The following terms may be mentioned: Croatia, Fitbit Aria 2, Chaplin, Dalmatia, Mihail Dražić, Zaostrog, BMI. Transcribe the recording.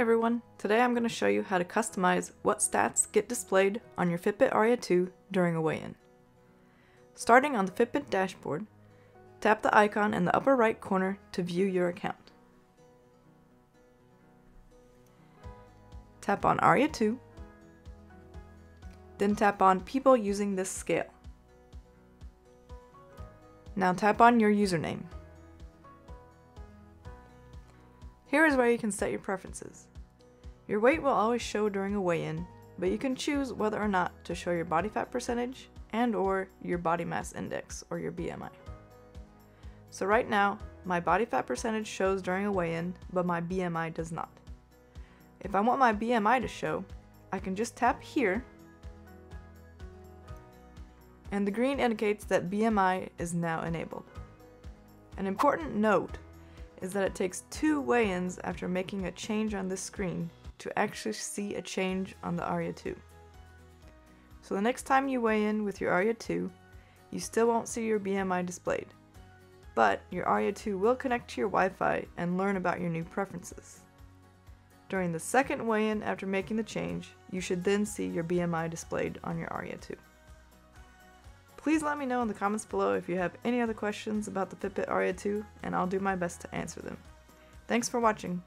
everyone! Today I'm going to show you how to customize what stats get displayed on your Fitbit Aria 2 during a weigh-in. Starting on the Fitbit dashboard, tap the icon in the upper right corner to view your account. Tap on Aria 2, then tap on People using this scale. Now tap on your username. Here is where you can set your preferences. Your weight will always show during a weigh-in, but you can choose whether or not to show your body fat percentage and or your body mass index or your BMI. So right now, my body fat percentage shows during a weigh-in, but my BMI does not. If I want my BMI to show, I can just tap here, and the green indicates that BMI is now enabled. An important note is that it takes two weigh-ins after making a change on this screen to actually see a change on the Aria 2. So the next time you weigh in with your Aria 2, you still won't see your BMI displayed, but your Aria 2 will connect to your Wi-Fi and learn about your new preferences. During the second weigh-in after making the change, you should then see your BMI displayed on your Aria 2. Please let me know in the comments below if you have any other questions about the Fitbit Aria 2, and I'll do my best to answer them. Thanks for watching!